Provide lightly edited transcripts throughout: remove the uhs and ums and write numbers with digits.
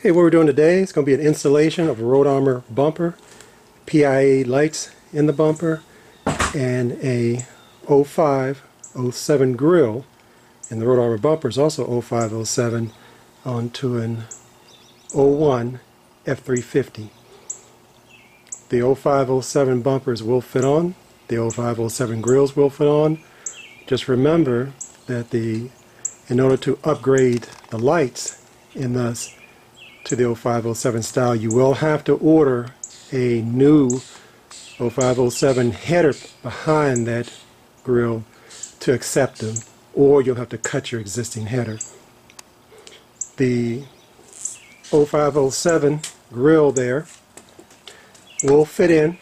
Okay, what we're doing today is going to be an installation of a Road Armor bumper, PIA lights in the bumper, and a 0507 grill. And the Road Armor bumper is also 0507 onto an 01 F350. The 0507 bumpers will fit on, the 0507 grills will fit on. Just remember that in order to upgrade the lights in this to the 0507 style, you will have to order a new 0507 header behind that grill to accept them, or you'll have to cut your existing header. The 0507 grill there will fit in.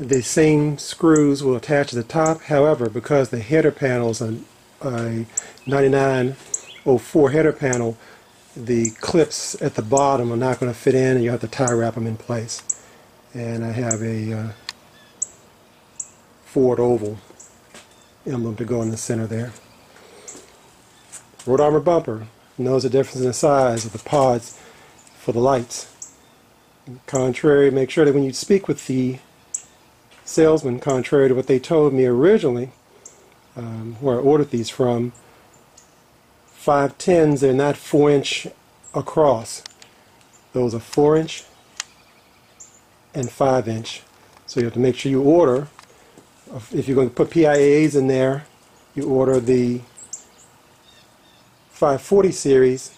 The same screws will attach to the top. However, because the header panel is a 9904 header panel, the clips at the bottom are not going to fit in, and you have to tie wrap them in place. And I have a Ford Oval emblem to go in the center there. Road Armor bumper. Knows the difference in the size of the pods for the lights. Contrary, make sure that when you speak with the salesman, contrary to what they told me originally, where I ordered these from, 510s, they're not 4-inch across. Those are 4-inch and 5-inch. So you have to make sure you order, if you're going to put PIAs in there, you order the 540 series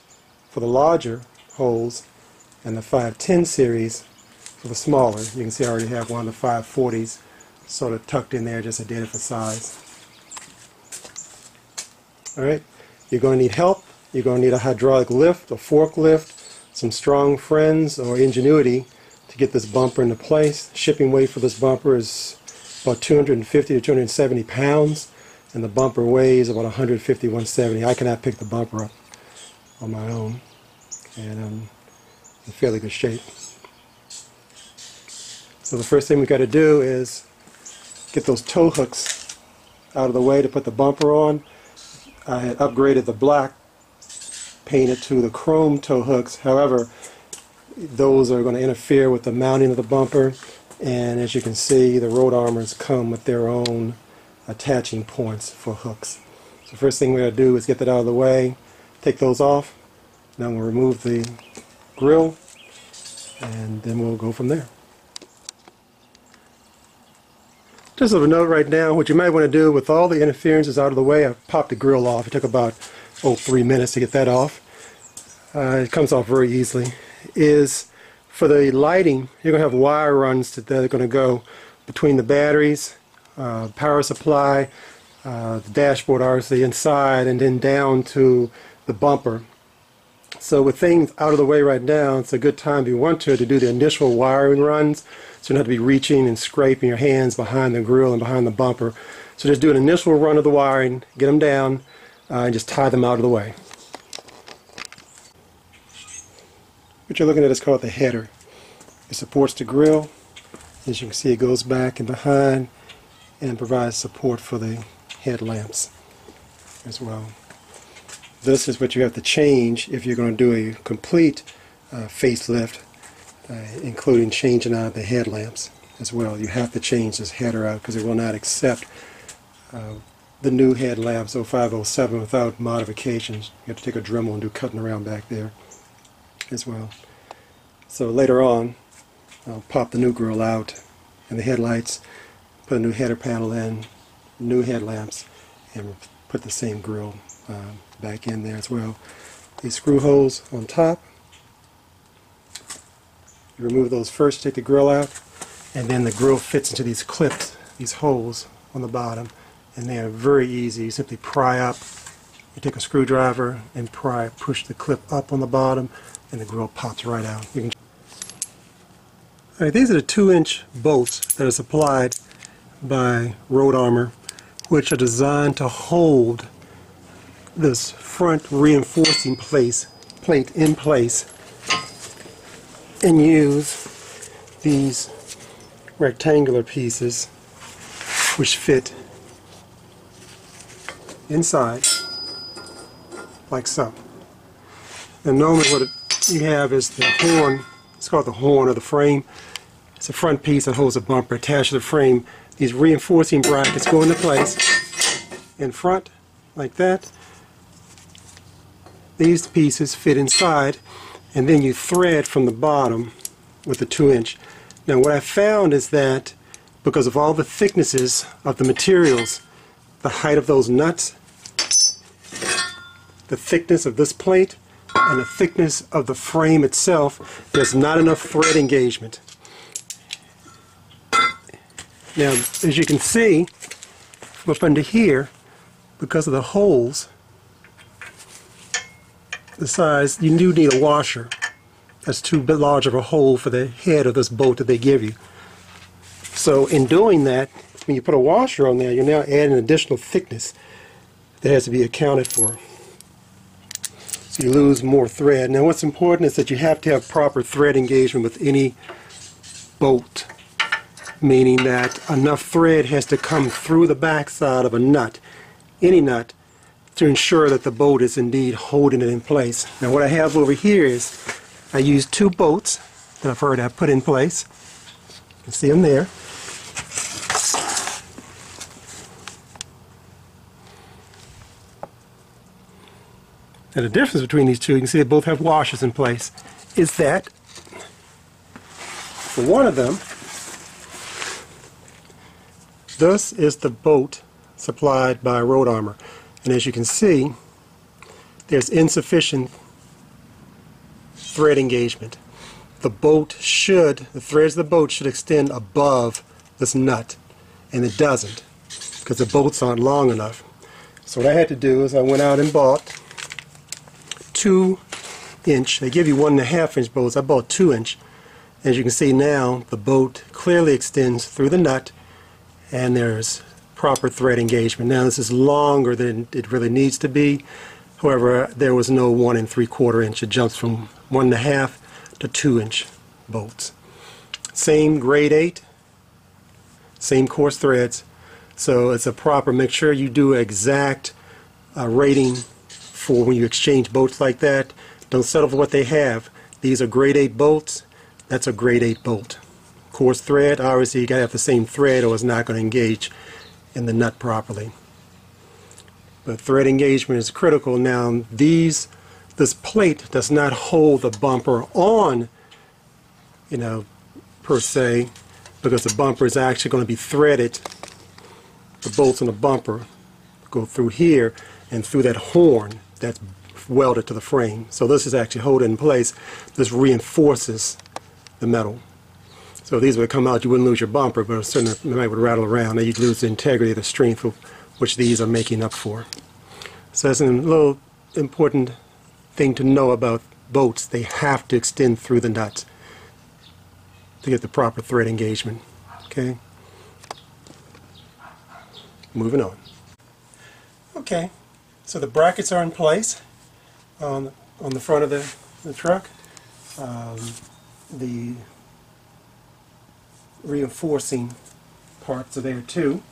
for the larger holes and the 510 series for the smaller. You can see I already have one of the 540s sort of tucked in there just to data for size. Alright, you're going to need help. You're going to need a hydraulic lift, a forklift, some strong friends or ingenuity to get this bumper into place. Shipping weight for this bumper is about 250 to 270 pounds, and the bumper weighs about 150, 170. I cannot pick the bumper up on my own, and I'm in fairly good shape. So the first thing we've got to do is get those tow hooks out of the way to put the bumper on. I had upgraded the black, painted to the chrome tow hooks. However, those are going to interfere with the mounting of the bumper, and as you can see, the Road Armors come with their own attaching points for hooks. So first thing we're going to do is get that out of the way, take those off. Now we'll remove the grill, and then we'll go from there. Just a note right now, what you might want to do with all the interferences out of the way, I popped the grill off. It took about 3 minutes to get that off. It comes off very easily. Is for the lighting, you're going to have wire runs that are going to go between the batteries, power supply, the dashboard, obviously inside, and then down to the bumper. So with things out of the way right now, it's a good time, if you want to do the initial wiring runs, so you don't have to be reaching and scraping your hands behind the grill and behind the bumper. So just do an initial run of the wiring, get them down, and just tie them out of the way. What you're looking at is called the header. It supports the grill. As you can see, it goes back and behind and provides support for the headlamps as well. This is what you have to change if you're going to do a complete facelift, including changing out the headlamps as well. You have to change this header out because it will not accept the new headlamps 0507 without modifications. You have to take a Dremel and do cutting around back there as well. So later on, I'll pop the new grill out and the headlights, put a new header panel in, new headlamps, and put the same grill back in there as well. These screw holes on top, you remove those first, take the grill out, and then the grill fits into these clips, these holes on the bottom, and they are very easy. You simply pry up, you take a screwdriver and pry, push the clip up on the bottom, and the grill pops right out. You can... All right, these are the 2-inch bolts that are supplied by Road Armor, which are designed to hold this front reinforcing plate in place, and use these rectangular pieces which fit inside like so. And normally what it you have is the horn. It's called the horn of the frame. It's a front piece that holds a bumper attached to the frame. These reinforcing brackets go into place in front like that. These pieces fit inside, and then you thread from the bottom with a 2-inch. Now what I found is that because of all the thicknesses of the materials, the height of those nuts, the thickness of this plate, and the thickness of the frame itself, there's not enough thread engagement. Now, as you can see, up under here, because of the holes, the size, you do need a washer. That's too large of a hole for the head of this bolt that they give you. So in doing that, when you put a washer on there, you're now adding an additional thickness that has to be accounted for. So you lose more thread. Now what's important is that you have to have proper thread engagement with any bolt, meaning that enough thread has to come through the backside of a nut, any nut, to ensure that the bolt is indeed holding it in place. Now what I have over here is I used two bolts that I've already put in place. You can see them there. Now the difference between these two, you can see they both have washers in place, is that for one of them, this is the bolt supplied by Road Armor. And as you can see, there's insufficient thread engagement. The threads of the bolt should extend above this nut, and it doesn't because the bolts aren't long enough. So what I had to do is I went out and bought 2-inch. They give you 1.5-inch bolts. I bought 2-inch. As you can see now, the bolt clearly extends through the nut, and there's proper thread engagement. Now this is longer than it really needs to be. However, there was no 1 3/4-inch. It jumps from 1.5 to 2-inch bolts. Same grade 8, same coarse threads. So it's a proper, make sure you do exact rating for when you exchange bolts like that. Don't settle for what they have. These are grade 8 bolts. That's a grade 8 bolt. Coarse thread, obviously you gotta have the same thread or it's not going to engage in the nut properly. But thread engagement is critical. Now this plate does not hold the bumper on, per se, because the bumper is actually going to be threaded. The bolts on the bumper go through here and through that horn that's welded to the frame. So this is actually holding in place. This reinforces the metal. So these would come out, you wouldn't lose your bumper, but certainly it might rattle around and you'd lose the integrity of the strength which these are making up for. So that's a little important thing to know about bolts. They have to extend through the nuts to get the proper thread engagement. Okay? Moving on. Okay, so the brackets are in place on the front of the truck. The reinforcing parts are there too.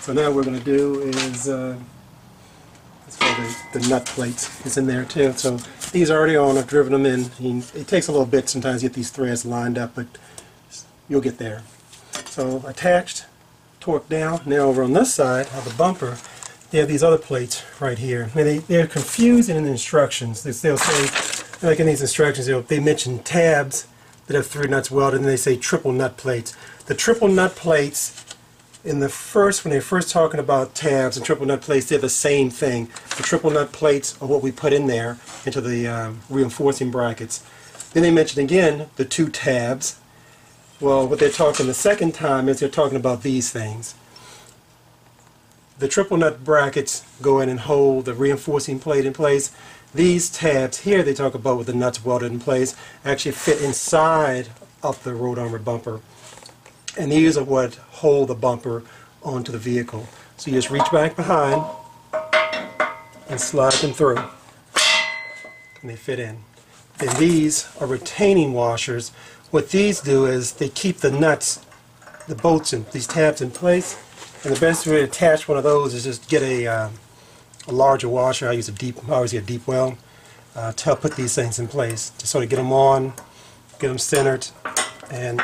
So now what we're going to do is let's go to the nut plates. It's in there too. So these are already on. I've driven them in. It takes a little bit sometimes to get these threads lined up, but you'll get there. So attached, torqued down. Now over on this side of the bumper, they have these other plates right here. Now they're confusing in the instructions. They'll say, like in these instructions, they mention tabs that have 3 nuts welded, and they say triple nut plates. The triple nut plates, when they're first talking about tabs and triple nut plates, they're the same thing. The triple nut plates are what we put in there into the reinforcing brackets. Then they mention again the 2 tabs. Well, what they're talking the second time is they're talking about these things. The triple nut brackets go in and hold the reinforcing plate in place. These tabs here they talk about with the nuts welded in place actually fit inside of the Road Armor bumper. And these are what hold the bumper onto the vehicle. So you just reach back behind and slide them through. And they fit in. Then these are retaining washers. What these do is they keep the bolts and these tabs in place. And the best way to attach one of those is just get a larger washer. I always get a deep well. to help put these things in place, to sort of get them on, get them centered, and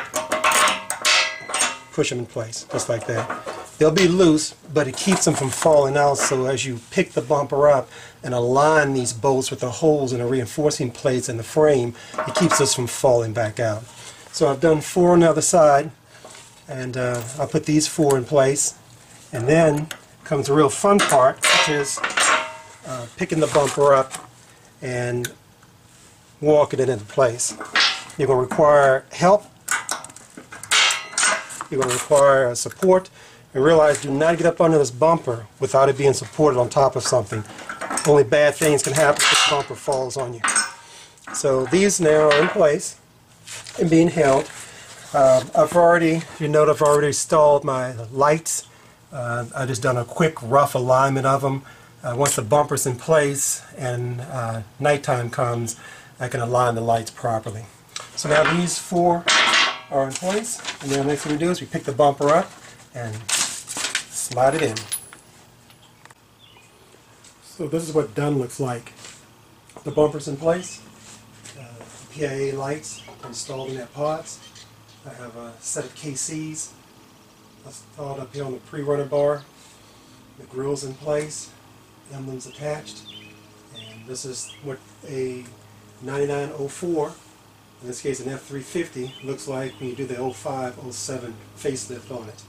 push them in place, just like that. They'll be loose, but it keeps them from falling out, so as you pick the bumper up and align these bolts with the holes in the reinforcing plates and the frame, it keeps us from falling back out. So I've done four on the other side, and I'll put these four in place. And then comes the real fun part, which is picking the bumper up and walking it into place. You're going to require help. You're going to require support. And realize, do not get up under this bumper without it being supported on top of something. Only bad things can happen if this bumper falls on you. So these now are in place and being held. I've already, if you note, I've already installed my lights. I've just done a quick rough alignment of them. Once the bumper's in place and nighttime comes, I can align the lights properly. So now these four are in place, and then the next thing we do is we pick the bumper up and slide it in. So this is what done looks like. The bumper's in place. The PIA lights installed in their pods. I have a set of KCs installed up here on the pre-runner bar. The grill's in place. Emblem's attached. And this is what a 9904, in this case an F350, looks like when you do the 05-07 facelift on it.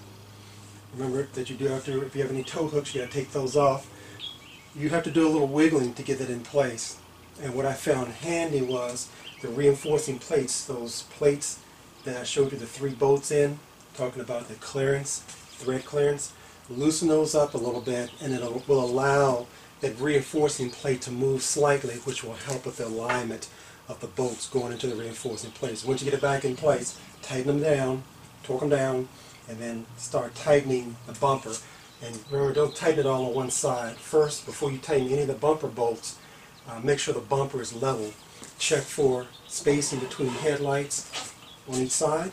Remember that you do have to, if you have any toe hooks, you got to take those off. You have to do a little wiggling to get that in place. And what I found handy was the reinforcing plates, those plates that I showed you the three bolts in, talking about the clearance, thread clearance. Loosen those up a little bit, and it will allow that reinforcing plate to move slightly, which will help with the alignment of the bolts going into the reinforcing plates. Once you get it back in place, tighten them down, torque them down, and then start tightening the bumper. And remember, don't tighten it all on one side. First, before you tighten any of the bumper bolts, make sure the bumper is level. Check for spacing between headlights on each side.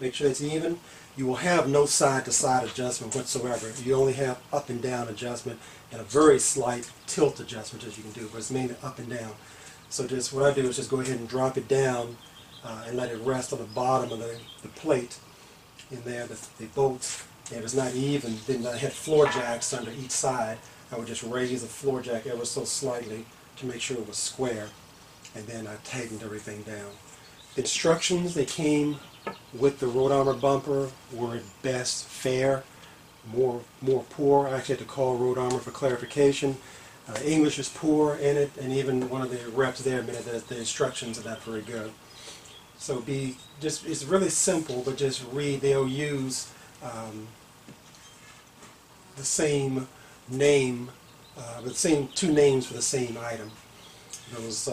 Make sure that's even. You will have no side-to-side adjustment whatsoever. You only have up and down adjustment and a very slight tilt adjustment that you can do, but it's mainly up and down. So just what I do is just go ahead and drop it down and let it rest on the bottom of the plate. In there, the bolts, if it's not even, then I had floor jacks under each side. I would just raise the floor jack ever so slightly to make sure it was square, and then I tightened everything down. The instructions that came with the Road Armor bumper were at best fair, more poor. I actually had to call Road Armor for clarification. English is poor in it, and even one of the reps there admitted that the instructions are not very good. So it's really simple, but just read. They'll use the same name, the same two names for the same item. Those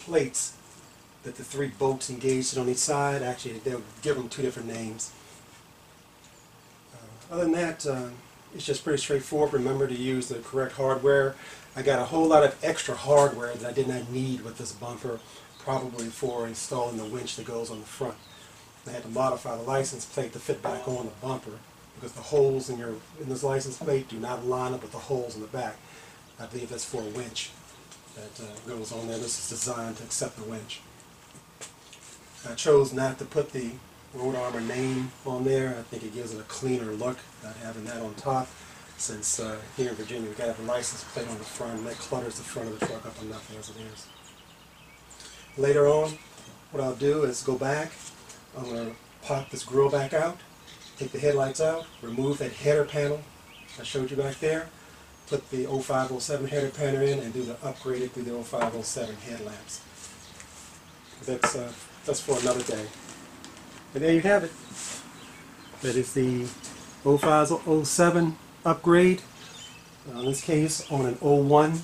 plates that the three bolts engaged on each side, actually they'll give them two different names. Other than that, it's just pretty straightforward. Remember to use the correct hardware. I got a whole lot of extra hardware that I did not need with this bumper, probably for installing the winch that goes on the front. I had to modify the license plate to fit back on the bumper because the holes in this license plate do not line up with the holes in the back. I believe that's for a winch that goes on there. This is designed to accept the winch. I chose not to put the Road Armor name on there. I think it gives it a cleaner look, not having that on top, since here in Virginia we've got to have a license plate on the front, and that clutters the front of the truck up enough as it is. Later on, what I'll do is go back, I'm going to pop this grill back out, take the headlights out, remove that header panel I showed you back there, put the 05-07 header panel in, and do the upgraded through the 05-07 headlamps. That's for another day. And there you have it. That is the 05-07 upgrade, in this case on an 01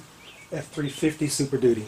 F350 Super Duty.